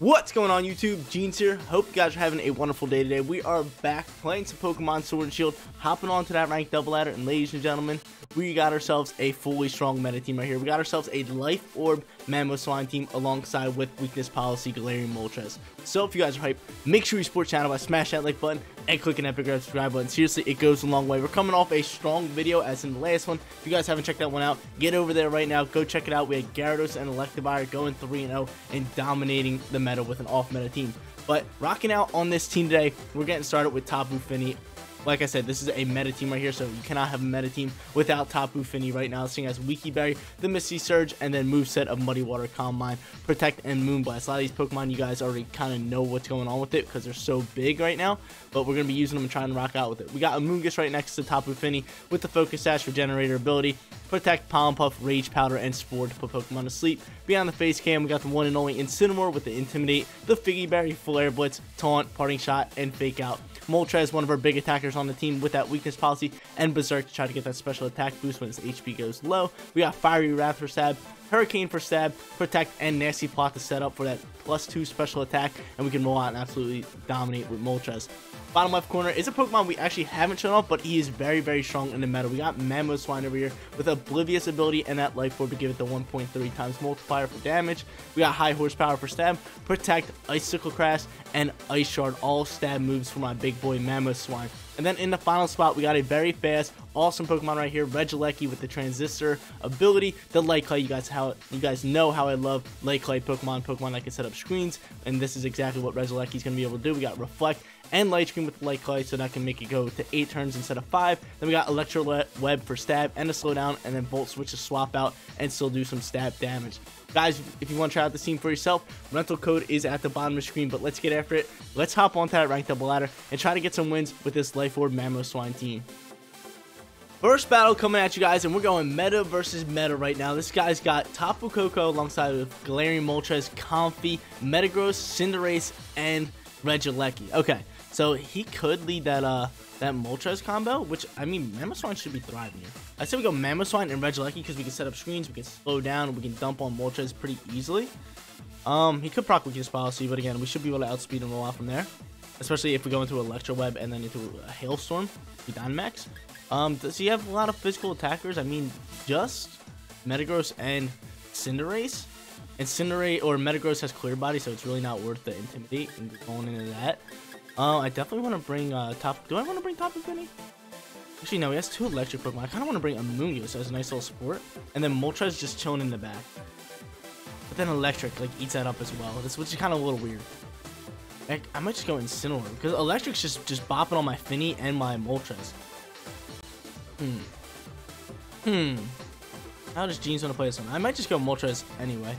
What's going on YouTube? Jeans here. Hope you guys are having a wonderful day today. We are back playing some Pokemon Sword and Shield, hopping on to that ranked double ladder, and ladies and gentlemen, we got ourselves a fully strong meta team right here. We got ourselves a Life Orb Mamoswine team alongside with Weakness Policy Galarian Moltres. So if you guys are hyped, make sure you support the channel by smashing that like button and clicking that big red subscribe button. Seriously, it goes a long way. We're coming off a strong video as in the last one. If you guys haven't checked that one out, get over there right now. Go check it out. We had Gyarados and Electivire going 3-0 and dominating the meta with an off-meta team. But rocking out on this team today, we're getting started with Tapu Fini. Like I said, this is a meta team right here, so you cannot have a meta team without Tapu Fini right now, seeing as Weaky Berry, the Misty Surge, and then moveset of Muddy Water, Calm Mind, Protect, and Moonblast. A lot of these Pokemon, you guys already kind of know what's going on with it because they're so big right now, but we're going to be using them and trying to rock out with it. We got Amoonguss right next to Tapu Fini with the Focus Sash, Regenerator ability, Protect, Pollen Puff, Rage Powder, and Spore to put Pokemon to sleep. Beyond the face cam, we got the one and only Incineroar with the Intimidate, the Figgy Berry, Flare Blitz, Taunt, Parting Shot, and Fake Out. Moltres, one of our big attackers on the team with that Weakness Policy, and Berserk to try to get that special attack boost when his HP goes low. We got Fiery Wrath for Stab, Hurricane for Stab, Protect, and Nasty Plot to set up for that +2 special attack, and we can roll out and absolutely dominate with Moltres. Bottom left corner is a Pokemon we actually haven't shown off, but he is very, very strong in the meta. We got Mamoswine over here with Oblivious ability and that Life Orb to give it the 1.3 times multiplier for damage. We got High Horsepower for Stab, Protect, Icicle Crash, and Ice Shard, all stab moves for my big boy Mamoswine. And then in the final spot, we got a very fast, awesome Pokemon right here, Regieleki with the Transistor ability, the Light Clay. You guys know how I love Light Clay Pokemon that can set up screens, and this is exactly what Regieleki is going to be able to do. We got Reflect and Light Screen with Light Clay, so that can make it go to 8 turns instead of 5. Then we got Electro Web for Stab and a Slowdown, and then Bolt Switch to swap out and still do some stab damage. Guys, if you want to try out this team for yourself, rental code is at the bottom of the screen, but let's get after it. Let's hop onto that ranked double ladder and try to get some wins with this Life Orb Mamoswine team. First battle coming at you guys, and we're going meta versus meta right now. This guy's got Tapu Koko alongside with Galarian Moltres, Comfey, Metagross, Cinderace, and Regieleki. Okay, so he could lead that that Moltres combo, which, I mean, Mamoswine should be thriving here. I said we go Mamoswine and Regieleki because we can set up screens, we can slow down, we can dump on Moltres pretty easily. He could proc Weakness Policy, but again, we should be able to outspeed him a lot from there, especially if we go into Electro Web and then into a Hailstorm with Dynamax. Does he have a lot of physical attackers? I mean, just Metagross and Cinderace. And Cinderace or Metagross has Clear Body, so it's really not worth the Intimidate and going into that. I definitely want to bring Do I want to bring Tapu Fini? Actually, no, he has 2 electric Pokemon. I kind of want to bring Amoonguss as a nice little support. And then Moltres just chilling in the back. But then Electric, like, eats that up as well, which is kind of a little weird. Like, I might just go Incineroar, because Electric's just bopping on my Fini and my Moltres. How does Jeans want to play this one? I might just go Moltres anyway,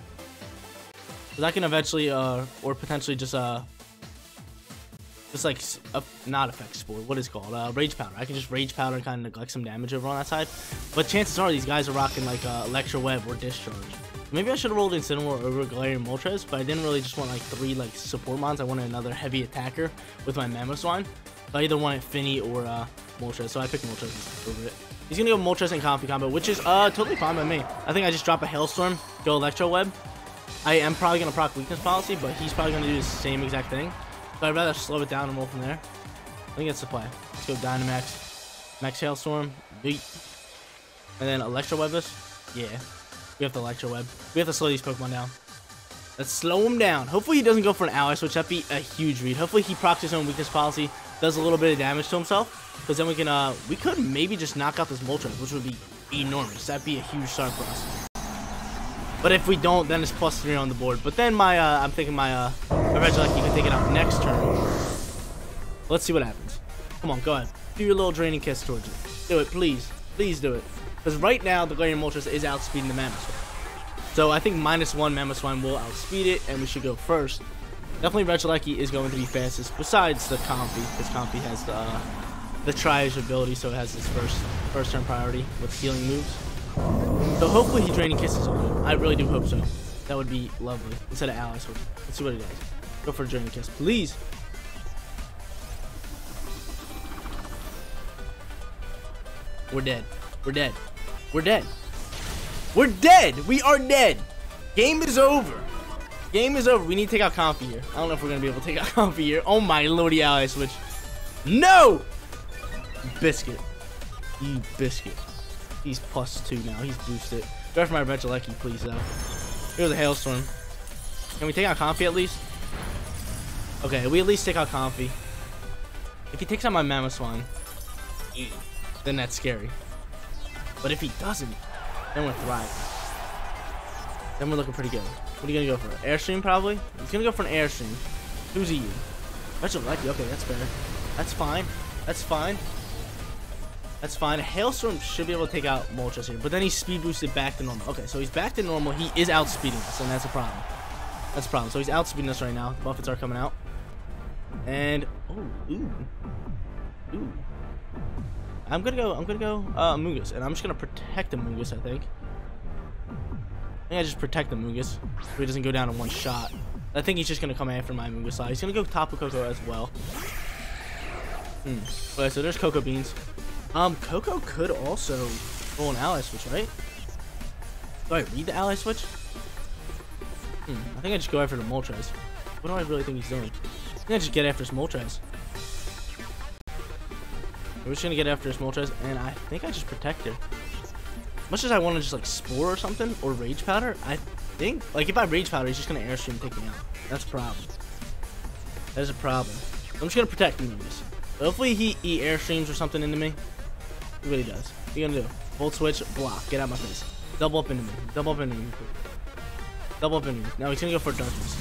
because I can eventually, or potentially just like, not affect Spore, what is it called? Rage Powder. I can just Rage Powder and kind of neglect some damage over on that side. But chances are these guys are rocking, like, Electro Web or Discharge. Maybe I should have rolled Incineroar over Galarian Moltres, but I didn't really just want, like, 3, like, support mons. I wanted another heavy attacker with my Mamoswine. I either wanted Fini or, Moltres, so I picked Moltres over it. He's gonna go Moltres and Comfey combo, which is totally fine by me. I think I just drop a Hailstorm, go Electro Web. I am probably gonna proc Weakness Policy, but he's probably gonna do the same exact thing. So I'd rather slow it down and roll from there. I think that's the play. Let's go Dynamax, Max Hailstorm, beat, and then Electro Web us. Yeah, we have to Electro Web. We have to slow these Pokemon down. Let's slow him down. Hopefully he doesn't go for an Ally Switch. That'd be a huge read. Hopefully he procs his own Weakness Policy, does a little bit of damage to himself. Because then we can, we could maybe just knock out this Moltres, which would be enormous. That'd be a huge start for us. But if we don't, then it's +3 on the board. But then my, I'm thinking my Regieleki can take it out next turn. Let's see what happens. Come on, go ahead. Do your little draining kiss towards it. Do it, please. Please do it. Because right now, the Galarian Moltres is outspeeding the Mamoswine. So I think -1 Mamoswine will outspeed it, and we should go first. Definitely Regieleki is going to be fastest, besides the Comfey, because Comfey has the Triage ability, so it has its first turn priority with healing moves. So hopefully he draining kisses on him. I really do hope so. That would be lovely. Instead of Ally Switch. Let's see what it does. Go for a draining kiss, please. We're dead. We're dead. We're dead. We're dead. We are dead. Game is over. Game is over. We need to take out Comfey here. I don't know if we're going to be able to take out Comfey here. Oh my lordy, Ally Switch. No! Biscuit. You biscuit. He's +2 now. He's boosted. Go for my Regieleki, please, though. It was a Hailstorm. Can we take out Comfey at least? Okay, we at least take out Comfey. If he takes out my Mamoswine, then that's scary. But if he doesn't, then we're thriving. Then we're looking pretty good. What are you going to go for? Airstream, probably? He's going to go for an Airstream. Who's you? Regieleki. Okay, that's better. That's fine. That's fine. That's fine. Hailstorm should be able to take out Moltres here. But then he's speed boosted back to normal. Okay, so he's back to normal. He is outspeeding us, and that's a problem. That's a problem. So he's outspeeding us right now. The buffets are coming out. And... Oh, ooh. Ooh. I'm gonna go Amoonguss, and I'm just gonna protect Amoonguss, I think. I just protect Amoonguss so he doesn't go down in one shot. I think he's just gonna come after my Amoonguss side. He's gonna go Tapu Koko as well. Okay, so there's Cocoa Beans. Cocoa could also roll an Ally Switch, right? Do I read the Ally Switch? I think I just go after the Moltres. What do I really think he's doing? I think I just get after his Moltres. We're just gonna get after his Moltres, and I think I just protect it. Much as I want to just like Spore or something, or Rage Powder, I think, like if I Rage Powder, he's just gonna Airstream take me out. That's a problem. That is a problem. I'm just gonna protect him in this. Hopefully he Airstreams or something into me. He really does. What are you gonna do? Bolt Switch, block, get out of my face. Double up into me, double up into me. Double up into me. Now he's gonna go for Darkness.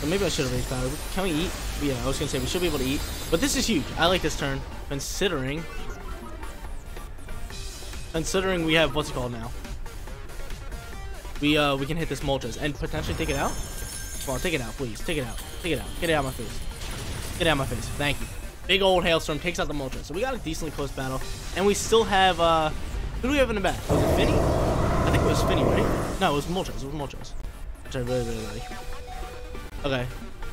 So maybe I should have Rage Powder. Can we eat? Yeah, I was gonna say we should be able to eat. But this is huge. I like this turn. Considering we have what's it called now. We can hit this Moltres and potentially take it out. Come on, take it out, please. Take it out. Take it out. Get it out of my face. Get it out of my face. Thank you. Big old Hailstorm takes out the Moltres. So we got a decently close battle. And we still have who do we have in the back? Was it Fini? I think it was Fini, right? No, it was Moltres. It was Moltres. Which I really like. Okay.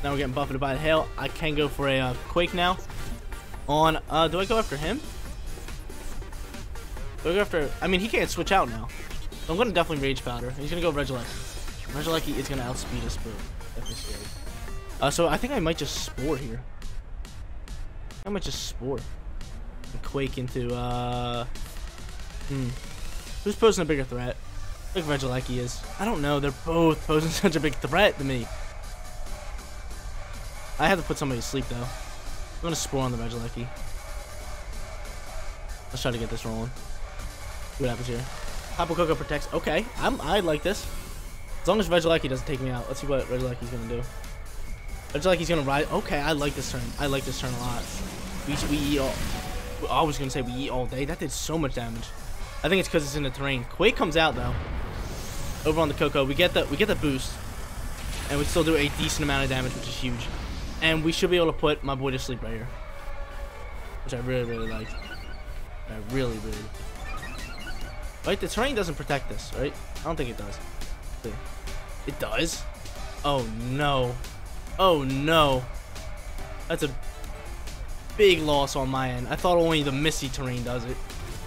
Now we're getting buffeted by the hail. I can go for a Quake now. On do I go after him? Do I go after? I mean, he can't switch out now. So I'm gonna definitely Rage Powder. He's gonna go Regieleki. Regieleki is gonna outspeed us, bro. So I think I might just Spore here. I might just Spore and Quake into who's posing a bigger threat? I think Regieleki is. I don't know. They're both posing such a big threat to me. I have to put somebody to sleep though. I'm gonna Spore on the Regieleki. Let's try to get this rolling. See what happens here. Tapu Koko protects. Okay, I like this. As long as Regieleki doesn't take me out. Let's see what Regieleki's gonna do. Regieleki's gonna ride. Okay, I like this turn. I like this turn a lot. We eat all. I was gonna say we eat all day. That did so much damage. I think it's because it's in the terrain. Quake comes out though. Over on the Koko, we get the boost, and we still do a decent amount of damage, which is huge. And we should be able to put my boy to sleep right here. Which I really like. I really Right, the terrain doesn't protect this, right? I don't think it does. It does? Oh no. Oh no. That's a big loss on my end. I thought only the Misty terrain does it.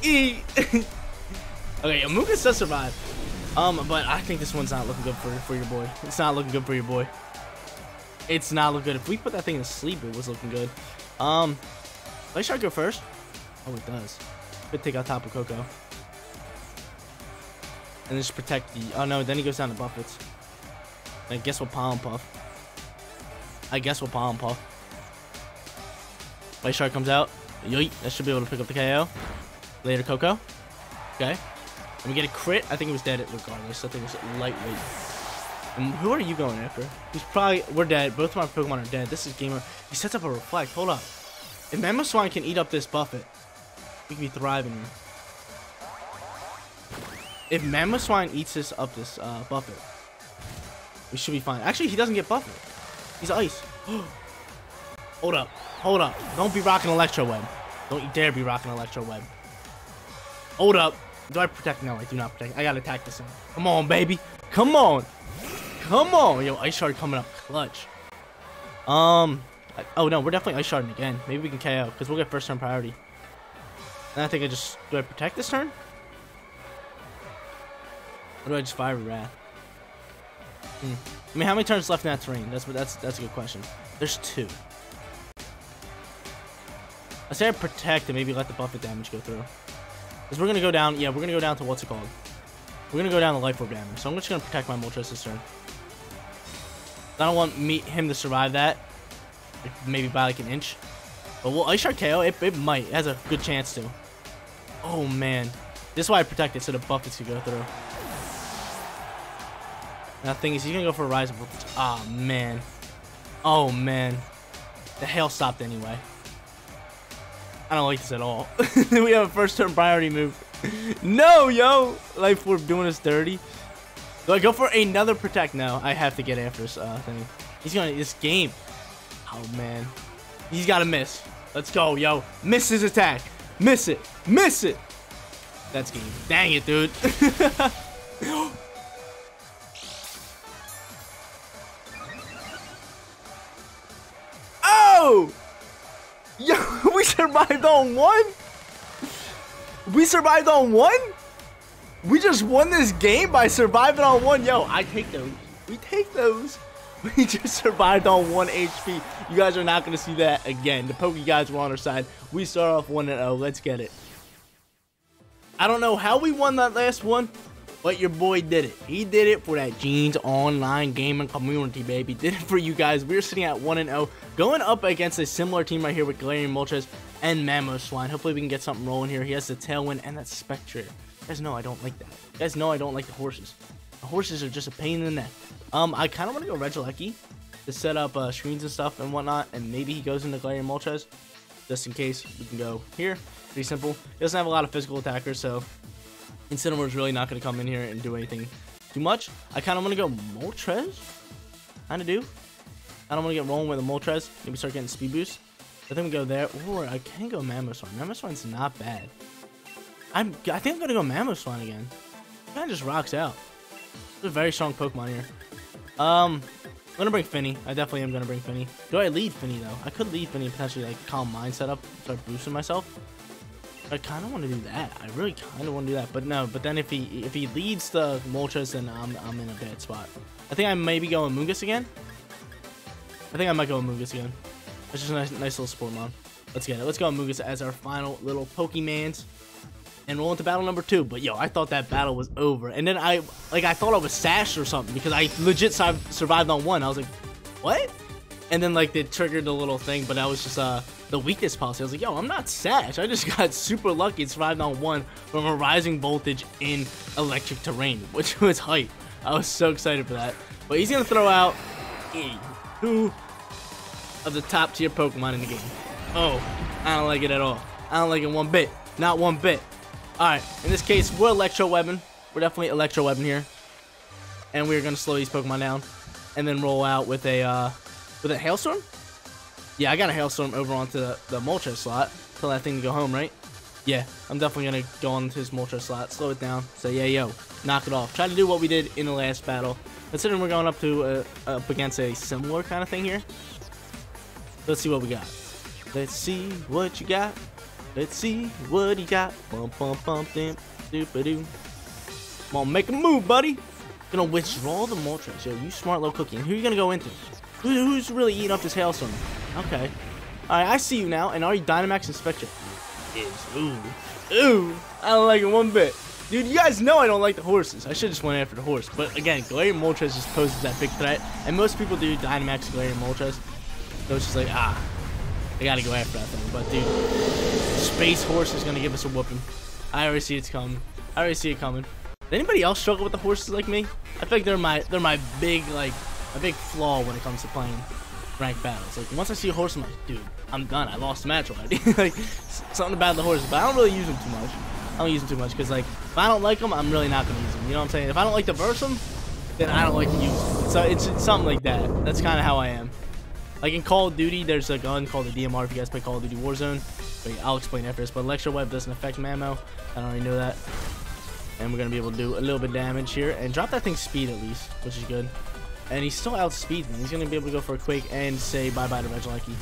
Okay, Amoonguss does survive. But I think this one's not looking good for your boy. It's not looking good for your boy. It's not looking good. If we put that thing to sleep, it was looking good. Light Shard go first. Oh, it does. Could take out Tapu Koko. And then just protect the... Oh, no. Then he goes down to Buffets. I guess we'll Pollen Puff. Light Shard comes out. Yoink. That should be able to pick up the KO. Later, Koko. Okay. And we get a crit. I think it was dead regardless. I think it was lightweight. And who are you going after? He's probably... We're dead. Both of my Pokemon are dead. This is gamer. He sets up a Reflect. Hold up. If Mamoswine can eat up this buffet, we can be thriving here. If Mamoswine eats this up this buffet, we should be fine. Actually, he doesn't get buffet. He's ice. Hold up. Hold up. Don't be rocking Electro Web. Don't you dare be rocking Electro Web. Hold up. Do I protect? No, I do not protect. I gotta attack this one. Come on, baby. Come on. Come on, yo, Ice Shard coming up clutch. Oh no, we're definitely Ice Sharding again. Maybe we can KO, because we'll get first turn priority. And I think I just, do I protect this turn? Or do I just fire Wrath? I mean, how many turns left in that terrain? That's a good question. There's two. I say I protect and maybe let the buffet damage go through. Because we're going to go down. Yeah, we're going to go down to what's it called? We're going to go down to Life Orb damage. So I'm just going to protect my Moltres this turn. I don't want him to survive that. Maybe by like an inch. But will Ice Shard KO? It might. It has a good chance to. Oh, man. This is why I protect it, so the buffets could go through. Now, the thing is, he's going to go for a Rise of Voltage. Oh, man. Oh, man. The hail stopped anyway. I don't like this at all. We have a first turn priority move. No, yo! Life Orb doing us dirty. Do I go for another Protect? No, I have to get after this thing. He's going to this game. Oh, man. He's got to miss. Let's go, yo. Miss his attack. Miss it. Miss it. That's game. Dang it, dude. Oh! Yo, we survived on one? We survived on one? We just won this game by surviving on one. Yo, I take those. We take those. We just survived on 1 HP. You guys are not going to see that again. The Poke guys were on our side. We start off 1-0. Let's get it. I don't know how we won that last one, but your boy did it. He did it for that Gene's Online Gaming Community, baby. Did it for you guys. We're sitting at 1-0, going up against a similar team right here with Galarian Moltres and Mamoswine. Hopefully, we can get something rolling here. He has the Tailwind and that Spectre. You guys know I don't like that. You guys know I don't like the horses. The horses are just a pain in the neck. I kind of want to go Regieleki to set up screens and stuff and whatnot, and maybe he goes into Galarian Moltres, just in case we can go here. Pretty simple. He doesn't have a lot of physical attackers, so Incineroar is really not going to come in here and do anything too much. I kind of want to go Moltres. Kind of do. I don't want to get rolling with a Moltres. Maybe start getting speed boost. I think we go there. Or I can go Mamoswine. Mamoswine's not bad. I think I'm going to go Mamoswine again. It kind of just rocks out. It's a very strong Pokemon here. I'm gonna bring Fini. I definitely am gonna bring Fini. Do I lead Fini though? I could lead Fini potentially like calm mind setup, start boosting myself. I kind of want to do that. I really kind of want to do that, but no. But then if he leads the Moltres, then I'm in a bad spot. I think I maybe go Amoonguss again. I think I might go Amoonguss again. That's just a nice little support mon. Let's get it. Let's go Amoonguss as our final little Pokemans. And roll into battle number 2. But yo, I thought that battle was over. And then I thought I was sashed or something because I legit survived on 1. I was like, what? And then like they triggered the little thing, but that was just the weakness policy. I was like, yo, I'm not sashed. I just got super lucky and survived on 1 from a rising voltage in electric terrain, which was hype. I was so excited for that. But he's gonna throw out 2 of the top tier Pokemon in the game. Oh, I don't like it at all. I don't like it one bit. Not one bit. Alright, in this case, we're Electro Webbing. We're definitely Electro Webbing here. And we're going to slow these Pokemon down. And then roll out with a Hailstorm? Yeah, I got a Hailstorm over onto the Moltres slot. Tell that thing to go home, right? Yeah, I'm definitely going to go onto his Moltres slot. Slow it down. Say, yeah, yo, knock it off. Try to do what we did in the last battle. Considering we're going up against a similar kind of thing here. Let's see what we got. Let's see what you got. Let's see what he got. Bump, bump, bump, damn. Doop-a-doo. Come on, make a move, buddy. Gonna withdraw the Moltres. Yo, you smart little cookie. And who are you gonna go into? Who's really eating up this Hailstorm? Okay. Alright, I see you now. And are you Dynamax and Spectre? Ooh. I don't like it one bit. Dude, you guys know I don't like the horses. I should just went after the horse. But again, Galarian Moltres just poses that big threat. And most people do Dynamax Galarian Moltres. So it's just like, I gotta go after that thing, but dude, Space Horse is gonna give us a whooping. I already see it's coming. I already see it coming. Did anybody else struggle with the horses like me? I think they're my big a big flaw when it comes to playing ranked battles. Like once I see a horse, I'm like, dude, I'm done. I lost the match already. Like something about the horses, but I don't really use them too much. I don't use them too much because like if I don't like them, I'm really not gonna use them. You know what I'm saying? If I don't like to verse them, then I don't like to use them. So it's something like that. That's kind of how I am. Like in Call of Duty, there's a gun called the DMR if you guys play Call of Duty Warzone. But yeah, I'll explain after this. But Electro Web doesn't affect Mamo. I don't already know that. And we're going to be able to do a little bit of damage here. And drop that thing's speed at least, which is good. And he still outspeeds me. He's going to be able to go for a Quake and say bye-bye to Regieleki.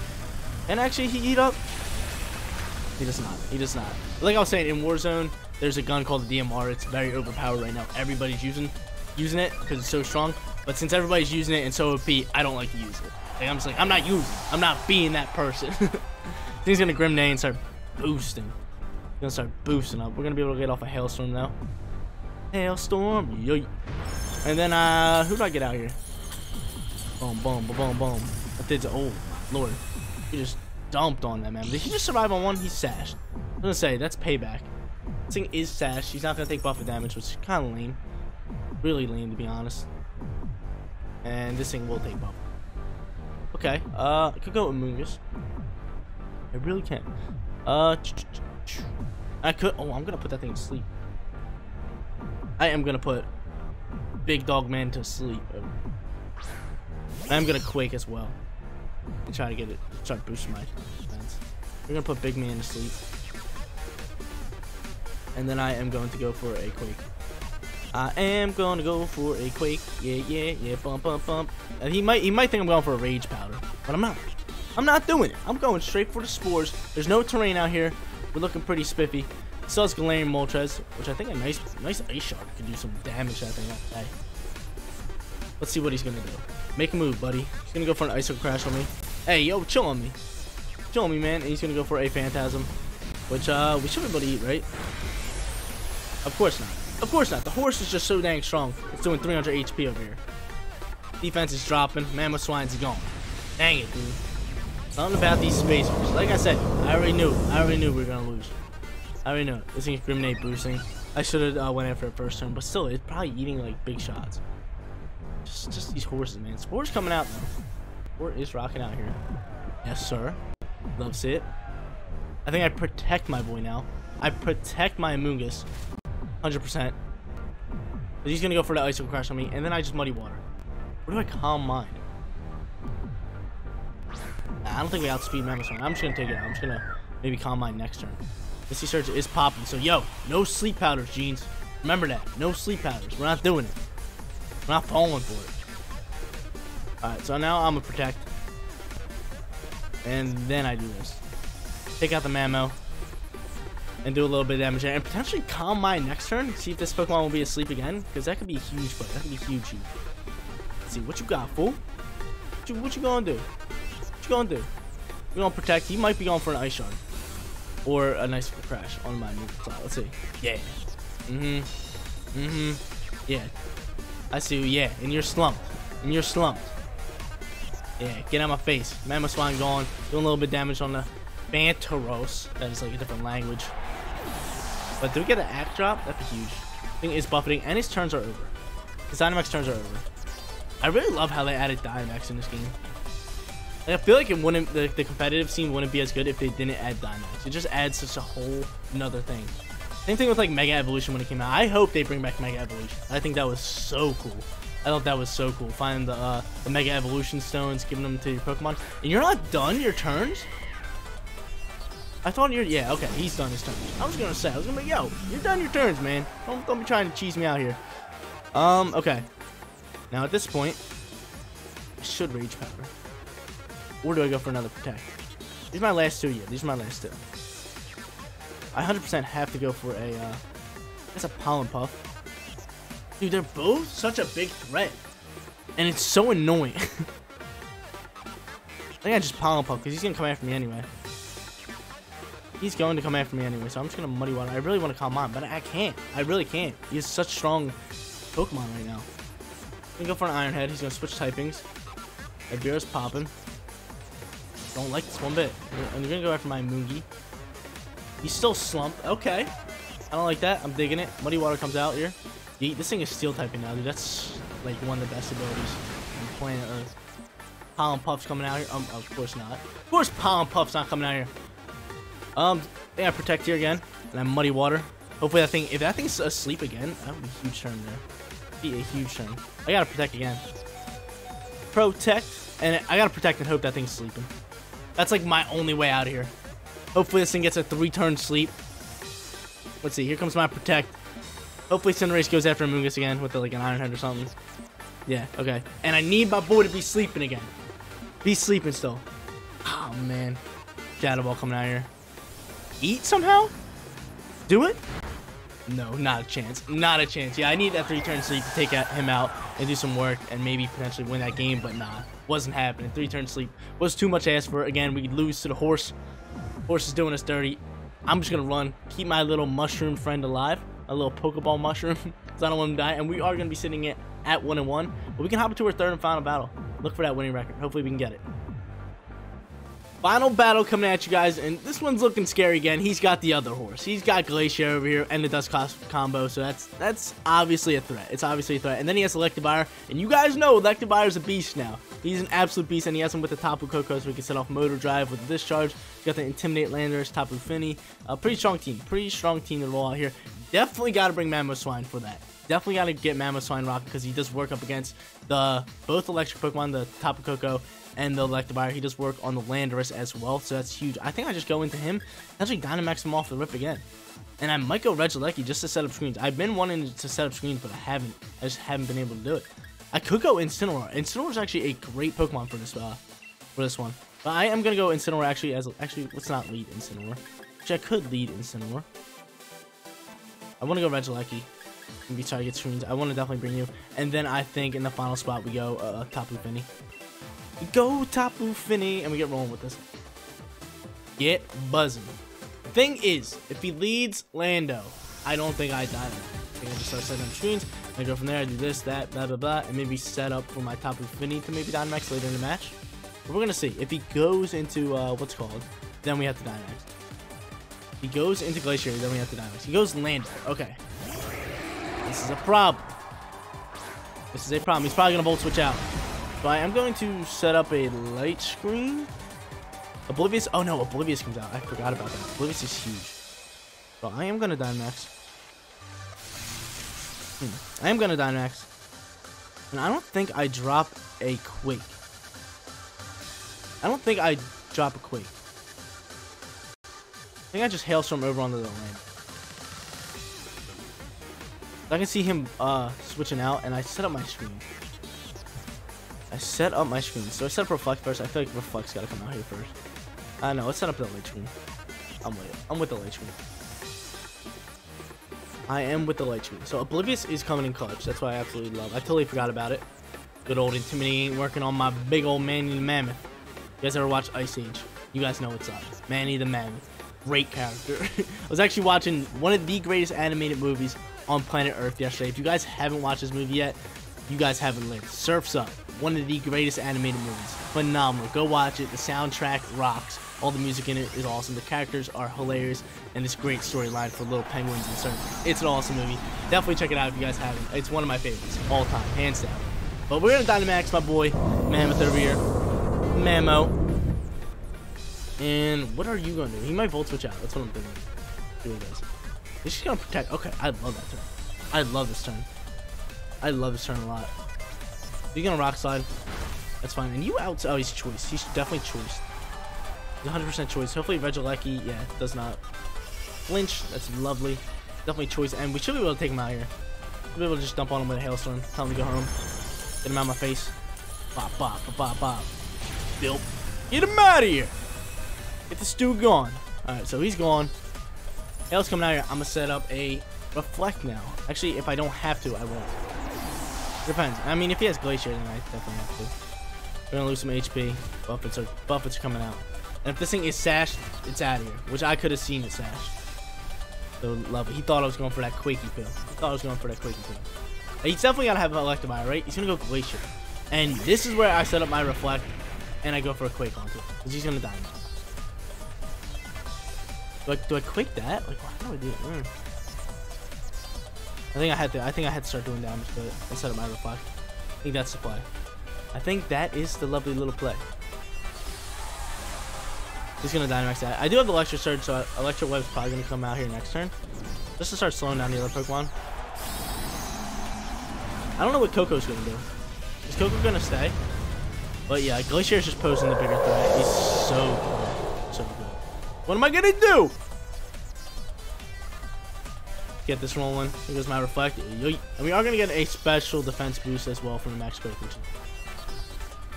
And actually, he eat up. He does not. He does not. Like I was saying, in Warzone, there's a gun called the DMR. It's very overpowered right now. Everybody's using using it because it's so strong. But since everybody's using it and so OP, I don't like to use it. Like, I'm just like, I'm not using it. I'm not being that person. He's going to Grimday and start boosting. He's going to start boosting up. We're going to be able to get off a Hailstorm now. Hailstorm. Yo. And then, who do I get out here? Boom, boom, boom, boom, boom. That dude's, oh, Lord. He just dumped on that, man. Did he just survive on one? He's sashed. I'm going to say, that's payback. This thing is sashed. He's not going to take buffer damage, which is kind of lame. Really lame, to be honest. And this thing will take buffer. Okay, I could go Amoonguss. I really can't. I could, oh, I'm going to put that thing to sleep. I am going to put Big Dog Man to sleep. I'm going to Quake as well. And try to get it, try to boost my defense. We're going to put Big Man to sleep. And then I am going to go for a Quake. I am going to go for a Quake. Yeah, yeah, yeah, bump, bump, bump. And he might think I'm going for a Rage Powder. But I'm not. I'm not doing it. I'm going straight for the Spores. There's no terrain out here. We're looking pretty spiffy. Still has Galarian Moltres, which I think a nice Ice Shard could do some damage to that thing. Hey. Let's see what he's going to do. Make a move, buddy. He's going to go for an Ice Crash on me. Hey, yo, chill on me. Chill on me, man. And he's going to go for a Phantasm, which we should be able to eat, right? Of course not. Of course not. The horse is just so dang strong. It's doing 300 HP over here. Defense is dropping. Mamoswine's gone. Dang it, dude. Something about these spacers. Like I said, I already knew. I already knew we were going to lose. I already know. This thing's Grimnade boosting. I should have went after it first turn, but still, it's probably eating like big shots. Just these horses, man. Spore's coming out though. Spore is rocking out here. Yes, sir. Loves it. I think I protect my boy now. I protect my Amoonguss. 100%. But he's gonna go for the Icicle Crash on me, and then I just Muddy Water. Where do I calm mine? Nah, I don't think we outspeed Mamoswine. I'm just gonna take it out. I'm just gonna maybe calm mine next turn. Misty Surge is popping, so yo, no sleep powders, Jeans. Remember that, no sleep powders. We're not doing it. We're not falling for it. All right, so now I'm gonna protect, and then I do this. Take out the Mamo, and do a little bit of damage, and potentially calm my next turn. See if this Pokemon will be asleep again, because that could be huge. But that could be huge. Let's see what you got, fool. What you gonna do? What you gonna do? We're gonna protect. He might be going for an Ice Shard or a nice Crash on my move. Let's see. Yeah. Yeah. I see you. Yeah. And you're slumped. And you're slumped. Yeah. Get out of my face. Mamoswine gone. Doing a little bit of damage on the Bantaros. That is like a different language. But do we get an act drop? That'd be huge. Thing is buffeting, and his turns are over. His Dynamax turns are over. I really love how they added Dynamax in this game. Like, I feel like it wouldn't, the competitive scene wouldn't be as good if they didn't add Dynamax. It just adds such a whole another thing. Same thing with like Mega Evolution when it came out. I hope they bring back Mega Evolution. I think that was so cool. I thought that was so cool. Finding the Mega Evolution stones, giving them to your Pokemon, and you're not done your turns. I thought you're, yeah, okay, he's done his turns. I was gonna say, I was gonna be, yo, you're done your turns, man. Don't be trying to cheese me out here. Okay. Now at this point, I should Rage Powder. Or do I go for another Protect? These are my last two, yeah, these are my last two. I 100% have to go for a, that's a Pollen Puff. Dude, they're both such a big threat. And it's so annoying. I think I just Pollen Puff, because he's gonna come after me anyway. He's going to come after me anyway, so I'm just going to Muddy Water. I really want to calm on, but I can't. I really can't. He has such strong Pokemon right now. I'm going to go for an Iron Head. He's going to switch typings. Ibira's popping. Don't like this one bit. I'm going to go after my Moogie. He's still slumped. Okay. I don't like that. I'm digging it. Muddy Water comes out here. Yeet. This thing is Steel typing now, dude. That's like one of the best abilities on planet Earth. Pollen Puff's coming out here. Of course not. Of course Pollen Puff's not coming out here. Yeah, Protect here again, and I Muddy Water. Hopefully that thing, if that thing's asleep again, that would be a huge turn there. Be a huge turn. I gotta Protect again. Protect, and I gotta Protect and hope that thing's sleeping. That's like my only way out of here. Hopefully this thing gets a 3-turn sleep. Let's see, here comes my Protect. Hopefully Cinderace goes after Amoonguss again with like an Iron Head or something. Yeah, okay. And I need my boy to be sleeping again. Be sleeping still. Oh man. Shadow Ball coming out here. Eat somehow? Do it? No, not a chance. Not a chance. Yeah, I need that 3 turns sleep to take him out and do some work and maybe potentially win that game, but nah, wasn't happening. 3 turn sleep was too much to ask for. Again, we lose to the horse. Horse is doing us dirty. I'm just going to run, keep my little mushroom friend alive, a little Pokeball mushroom, because I don't want him to die, and we are going to be sitting it at 1-1, but we can hop into our 3rd and final battle. Look for that winning record. Hopefully we can get it. Final battle coming at you guys, and this one's looking scary again. He's got the other horse. He's got Glacier over here and the Dusk combo, so that's obviously a threat. It's obviously a threat. And then he has Electivire, and you guys know Electivire's a beast now. He's an absolute beast, and he has him with the Tapu Koko, so we can set off Motor Drive with the Discharge. He's got the Intimidate Landers, Tapu Fini. Pretty strong team. Pretty strong team to roll out here. Definitely got to bring Mamoswine for that. Definitely got to get Mamoswine rocking because he does work up against the both electric Pokemon, the Tapu Koko, and the Electivire. He does work on the Landorus as well, so that's huge. I think I just go into him, actually Dynamax him off the rip again. And I might go Regieleki just to set up screens. I've been wanting to set up screens, but I just haven't been able to do it. I could go Incineroar. Incineroar is actually a great Pokemon for this one. But I am going to go Incineroar actually as... Actually, let's not lead Incineroar. Actually, I could lead Incineroar. I want to go Regieleki. Maybe try to get screens. I want to definitely bring you. And then I think in the final spot we go Tapu Fini. We go Tapu Fini, and we get rolling with this. Get buzzing. The thing is, if he leads Lando, I don't think I die. I think I just start setting up screens. I go from there, I do this, that, blah, blah, blah, and maybe set up for my Tapu Fini to maybe Dynamax later in the match. But we're going to see. If he goes into what's called, then we have to Dynamax. He goes into Glacier, then we have to Dynamax. He goes Lando. Okay. This is a problem. This is a problem. He's probably going to Bolt Switch out. But I am going to set up a Light Screen. Oblivious. Oh no, Oblivious comes out. I forgot about that. Oblivious is huge. So I am going to Dynamax. I am going to Dynamax. And I don't think I drop a Quake. I don't think I drop a Quake. I think I just Hailstorm over onto the land. I can see him switching out, and I set up my screen. I set up my screen. So I set up Reflect first. I feel like Reflect's gotta come out here first. I know, let's set up the Light Screen. I'm with it. I'm with the Light Screen. I am with the Light Screen. So Oblivious is coming in clutch. That's what I absolutely love. I totally forgot about it. Good old Intimidate working on my big old Manny the Mammoth. You guys ever watch Ice Age? You guys know what's up. Manny the Mammoth. Great character. I was actually watching one of the greatest animated movies on planet Earth yesterday. If you guys haven't watched this movie yet, you guys haven't lived. Surf's Up. One of the greatest animated movies. Phenomenal. Go watch it. The soundtrack rocks. All the music in it is awesome. The characters are hilarious. And this great storyline for little penguins and surfers. It's an awesome movie. Definitely check it out if you guys haven't. It's one of my favorites. All time. Hands down. But we're going to Dynamax my boy. Mammoth over here. Mamo. And what are you going to do? He might Volt Switch out. That's what I'm thinking. Here he goes. He's just going to protect. Okay. I love that turn. I love this turn. I love this turn a lot. You're gonna Rock Slide. That's fine. And you out. Oh, he's choice. He's definitely choice. He's 100% choice. Hopefully, Regieleki, yeah, does not flinch. That's lovely. Definitely choice. And we should be able to take him out here. We'll be able to just dump on him with a Hailstorm. Tell him to go home. Get him out of my face. Bop, bop, bop, bop, bop. Dilp. Get him out of here. Get this dude gone. Alright, so he's gone. Hail's coming out here. I'm gonna set up a Reflect now. Actually, if I don't have to, I won't. Depends. I mean, if he has Glacier, then I definitely have to. We're gonna lose some HP. Buffets are coming out. And if this thing is sashed, it's out of here. Which I could have seen it sashed. So lovely. He thought I was going for that Quakey pill. He thought I was going for that Quakey pill. He's definitely gotta have an Electivire, right? He's gonna go Glacier. And this is where I set up my Reflect, and I go for a Quake onto it. Because he's gonna die now. Do I Quake that? Like, how do I do it? I think I had to start doing damage to it instead of my Reflect. I think that's the play. I think that is the lovely little play. He's gonna Dynamax that. I do have the Electro Surge, so Electro Web's probably gonna come out here next turn. Just to start slowing down the other Pokemon. I don't know what Coco's gonna do. Is Coco gonna stay? But yeah, Glacier's just posing the bigger threat. He's so good. So good. What am I gonna do? Get this rolling. Here goes my Reflect. And we are going to get a special defense boost as well from the Max Quake.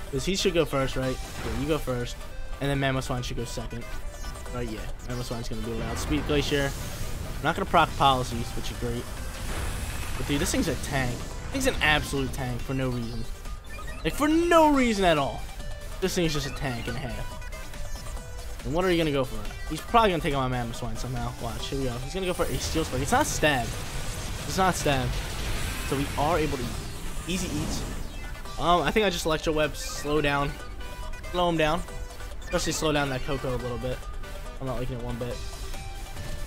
Because he should go first, right? Yeah, you go first. And then Mamoswine should go second. Right, yeah. Mamoswine's going to do it. Outspeed Glacier. not going to proc policies, which are great. But dude, this thing's a tank. This thing's an absolute tank for no reason. Like, for no reason at all. This thing's just a tank and a half. And what are you going to go for? He's probably going to take out my Mamoswine somehow. Watch, here we go. He's going to go for a Steel Spike. It's not stabbed. It's not stabbed. So we are able to easy eats. I think I just Electro Web, slow him down. Especially slow down that Koko a little bit. I'm not liking it one bit.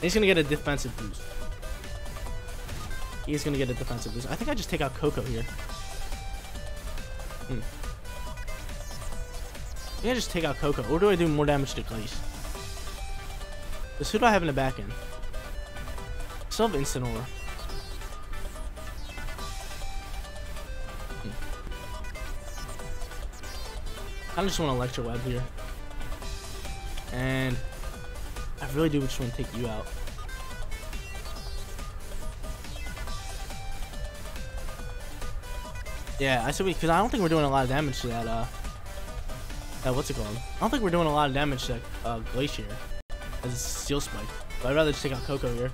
And he's going to get a defensive boost. He's going to get a defensive boost. I think I just take out Koko here. I think I just take out Koko. Or do I do more damage to Glalie? Because who do I have in the back end? I still have Incineroar. I just want to Electro Web here. And I really do just want to take you out. Yeah, I said we, because I don't think we're doing a lot of damage to that, what's it called? I don't think we're doing a lot of damage to that, Glacier. As a Steel Spike. But I'd rather just take out Koko here.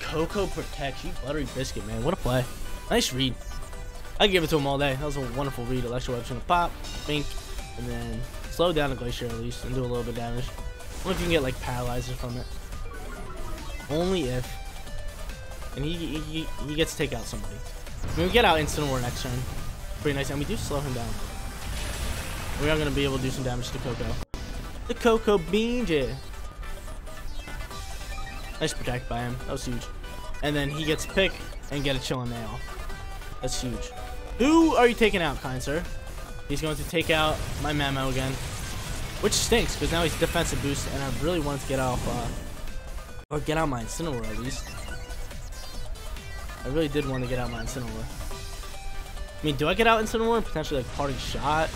Koko Protect, you buttery biscuit, man. What a play. Nice read. I give it to him all day. That was a wonderful read. Electro Web's gonna pop, bink, and then slow down the Glacier at least and do a little bit of damage. Only if you can get like paralyzes from it. Only if. And he gets to take out somebody. I mean, we get out Incineroar next turn. Pretty nice, and we do slow him down. We are gonna be able to do some damage to Koko. The Koko Bean, yeah. Nice protect by him. That was huge. And then he gets pick and get a chillin' nail. That's huge. Who are you taking out, kind sir? He's going to take out my Mamo again, which stinks because now he's defensive boost, and I really wanted to get off or get out my Incineroar at least. I really did want to get out my Incineroar. I mean, do I get out Incineroar and potentially like Parting Shot?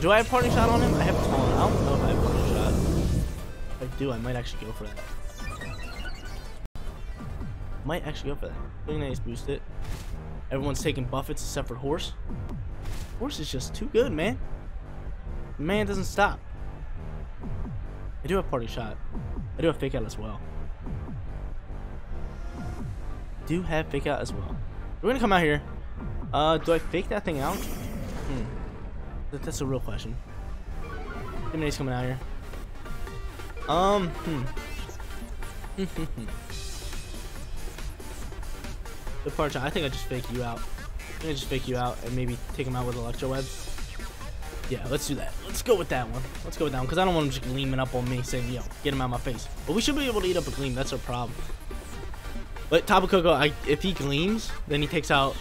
Do I have Parting Shot on him? I have Taunt. I don't know if I have Parting Shot. If I do, I might actually go for that. Might actually go for that. Really nice boost it. Everyone's taking buffets except for Horse. Horse is just too good, man. Man doesn't stop. I do have Parting Shot. I do have Fake Out as well. Do have Fake Out as well. We're gonna come out here. Do I fake that thing out? That's a real question. Intimidate's coming out here. The part, I think I just fake you out. I think I just fake you out and maybe take him out with Electro Web. Yeah, let's do that. Let's go with that one. Let's go with that one because I don't want him just gleaming up on me saying, yo, get him out of my face. But we should be able to eat up a gleam. That's our problem. But Tapu Koko, if he gleams, then he takes out.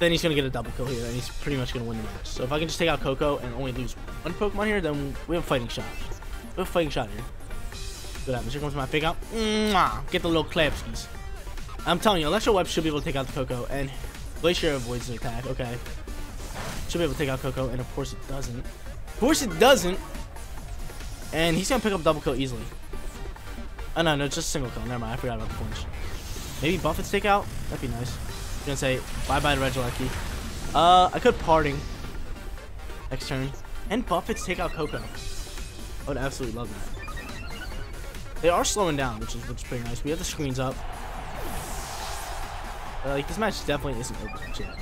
Then he's going to get a double kill here and he's pretty much going to win the match. So if I can just take out Koko and only lose one Pokemon here, then we have a fighting shot. We have a fighting shot here. Good happens. Here comes my Fake Out. Mwah! Get the little Klapskis. I'm telling you, Electro Web should be able to take out the Koko, and Glacier avoids the attack, okay. Should be able to take out Koko, and of course it doesn't. Of course it doesn't! And he's gonna pick up double kill easily. Oh no, just single kill, never mind, I forgot about the punch. Maybe Buffett's take out? That'd be nice. I'm gonna say, bye-bye to Regieleki. I could Parting next turn. And Buffett's take out Koko. I would absolutely love that. They are slowing down, which is pretty nice. We have the screens up. Like, this match definitely isn't open yet.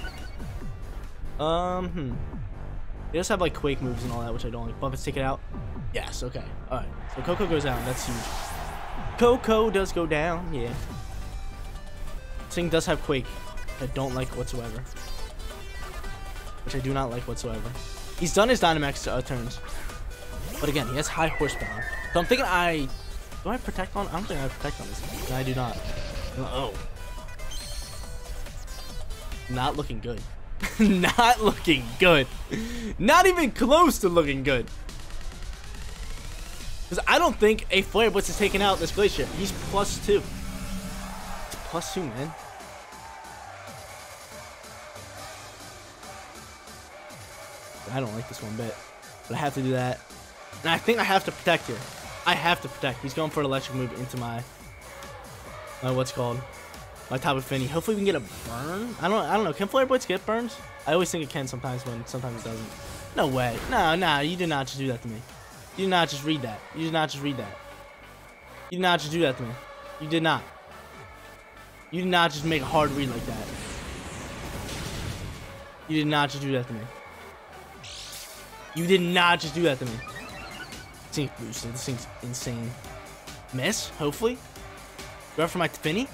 They also have, like, Quake moves and all that, which I don't like. Buffett's take it out. Yes, okay. Alright. So, Koko goes down. That's huge. Koko does go down. Yeah. This thing does have Quake. I don't like whatsoever. Which I do not like whatsoever. He's done his Dynamax turns. But again, he has high horsepower. So, I'm thinking Do I have Protect on? I don't think I have Protect on this. No, I do not. Uh-oh. Not looking good. Not looking good. Not even close to looking good. Because I don't think a Flare Blitz is taking out this Glacier. He's +2. It's +2, man. I don't like this one bit. But I have to do that. And I think I have to Protect here. I have to Protect. He's going for an electric move into my... what's it called? My Tapu Fini. Hopefully we can get a burn. I don't know. Can Flare Blitz get burns? I always think it can sometimes, when sometimes it doesn't. No way. No. You did not just do that to me. You did not just read that. You did not just read that. You did not just do that to me. You did not. You did not just make a hard read like that. You did not just do that to me. You did not just do that to me. This thing's boosted. This thing's insane. Miss, hopefully. Go for my Fini.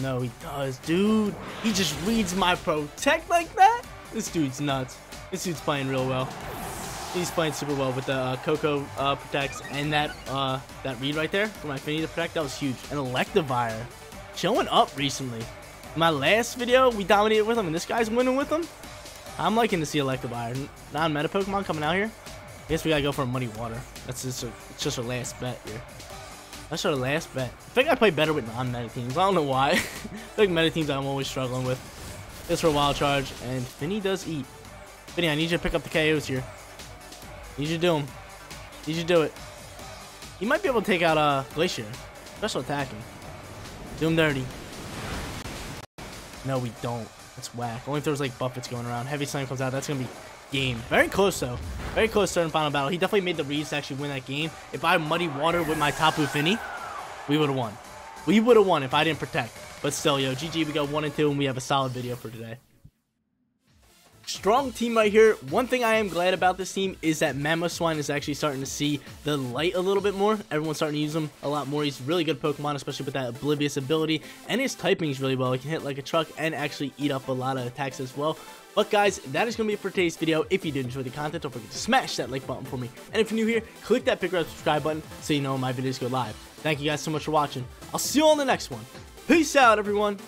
No, he does, dude. He just reads my Protect like that? This dude's nuts. This dude's playing real well. He's playing super well with the Koko Protects and that that read right there for my Fini to Protect. That was huge. And Electivire showing up recently. My last video, we dominated with him, and this guy's winning with him. I'm liking to see Electivire. Non-meta Pokemon coming out here. I guess we gotta go for a Muddy Water. That's just it's just our last bet here. That's our last bet. I think I play better with non-meta teams. I don't know why. I feel like meta teams I'm always struggling with. This for a Wild Charge, and Fini does eat. Fini, I need you to pick up the KOs here. Need you to do them. Need you to do it. You might be able to take out Glacier. Special attacking. Do him dirty. No, we don't. That's whack. Only if there's like buffets going around. Heavy Slam comes out. That's going to be game. Very close, though. Very close to the final battle. He definitely made the reads to actually win that game. If I Muddy Water with my Tapu Fini, we would have won. We would have won if I didn't Protect. But still, yo, GG. We got 1 and 2, and we have a solid video for today. Strong team right here. One thing I am glad about this team is that Mamoswine is actually starting to see the light a little bit more. Everyone's starting to use him a lot more. He's really good Pokemon, especially with that Oblivious ability. And his typing is really well. He can hit like a truck and actually eat up a lot of attacks as well. But guys, that is going to be it for today's video. If you did enjoy the content, don't forget to smash that like button for me. And if you're new here, click that big red subscribe button so you know when my videos go live. Thank you guys so much for watching. I'll see you on the next one. Peace out, everyone.